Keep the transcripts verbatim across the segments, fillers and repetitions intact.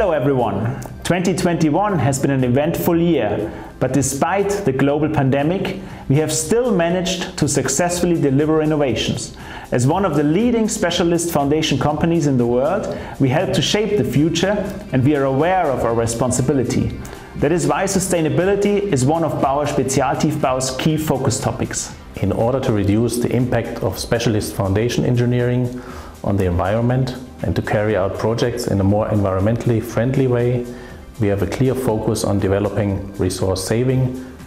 Hello everyone! twenty twenty-one has been an eventful year, but despite the global pandemic, we have still managed to successfully deliver innovations. As one of the leading specialist foundation companies in the world, we help to shape the future and we are aware of our responsibility. That is why sustainability is one of Bauer Spezialtiefbau's key focus topics. In order to reduce the impact of specialist foundation engineering on the environment and to carry out projects in a more environmentally friendly way, we have a clear focus on developing resource saving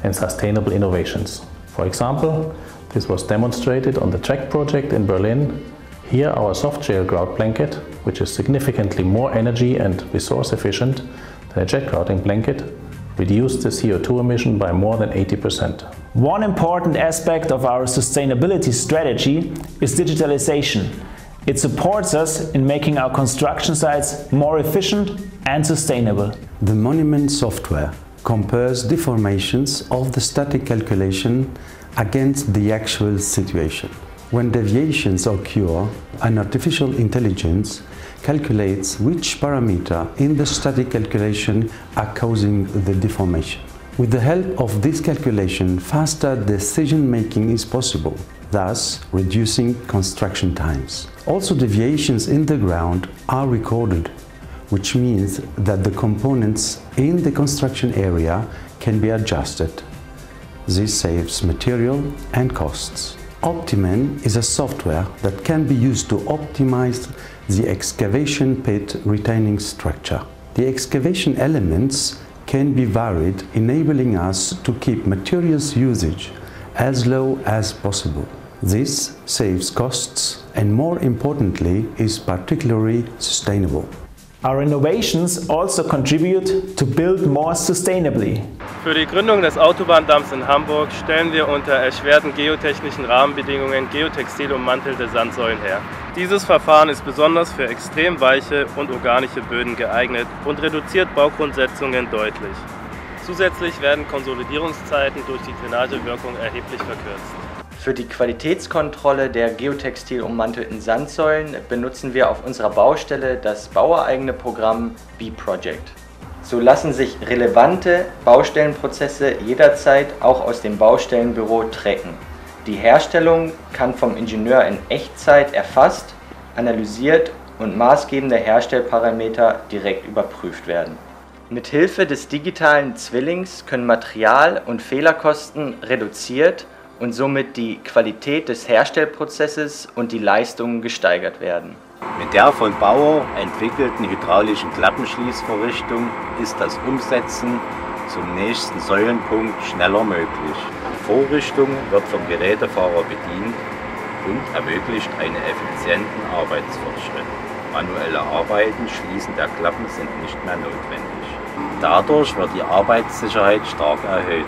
and sustainable innovations. For example, this was demonstrated on the TREK project in Berlin. Here our soft shell grout blanket, which is significantly more energy and resource efficient than a jet grouting blanket, reduced the C O two emission by more than eighty percent. One important aspect of our sustainability strategy is digitalization. It supports us in making our construction sites more efficient and sustainable. The Monument software compares deformations of the static calculation against the actual situation. When deviations occur, an artificial intelligence calculates which parameter in the static calculation are causing the deformation. With the help of this calculation, faster decision-making is possible, thus reducing construction times. Also, deviations in the ground are recorded, which means that the components in the construction area can be adjusted. This saves material and costs. Opti-Man is a software that can be used to optimize the excavation pit retaining structure. The excavation elements can be varied, enabling us to keep materials usage as low as possible. This saves costs and, more importantly, is particularly sustainable. Our innovations also contribute to build more sustainably. Für die Gründung des Autobahndamms in Hamburg stellen wir unter erschwerten geotechnischen Rahmenbedingungen geotextil ummantelte Sandsäulen her. Dieses Verfahren ist besonders für extrem weiche und organische Böden geeignet und reduziert Baugrundsetzungen deutlich. Zusätzlich werden Konsolidierungszeiten durch die Drainagewirkung erheblich verkürzt. Für die Qualitätskontrolle der geotextil ummantelten Sandsäulen benutzen wir auf unserer Baustelle das bauereigene Programm B-Project. So lassen sich relevante Baustellenprozesse jederzeit auch aus dem Baustellenbüro trecken. Die Herstellung kann vom Ingenieur in Echtzeit erfasst, analysiert und maßgebende Herstellparameter direkt überprüft werden. Mithilfe des digitalen Zwillings können Material- und Fehlerkosten reduziert und somit die Qualität des Herstellprozesses und die Leistungen gesteigert werden. Mit der von Bauer entwickelten hydraulischen Klappenschließvorrichtung ist das Umsetzen zum nächsten Säulenpunkt schneller möglich. Die Vorrichtung wird vom Gerätefahrer bedient und ermöglicht einen effizienten Arbeitsfortschritt. Manuelle Arbeiten, Schließen der Klappen sind nicht mehr notwendig. Dadurch wird die Arbeitssicherheit stark erhöht.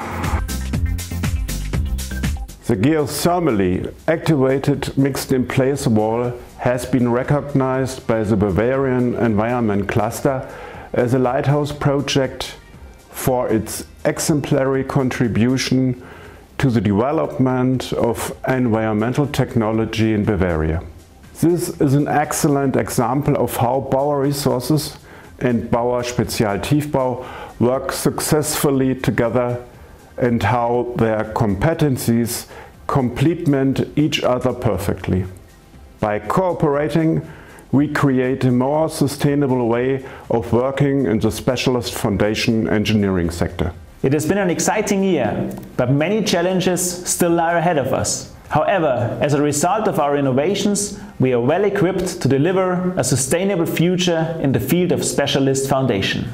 The geothermally activated mixed-in-place wall has been recognized by the Bavarian Environment Cluster as a lighthouse project for its exemplary contribution to the development of environmental technology in Bavaria. This is an excellent example of how Bauer Resources and Bauer Spezialtiefbau work successfully together and how their competencies complement each other perfectly. By cooperating, we create a more sustainable way of working in the specialist foundation engineering sector. It has been an exciting year, but many challenges still lie ahead of us. However, as a result of our innovations, we are well equipped to deliver a sustainable future in the field of specialist foundation.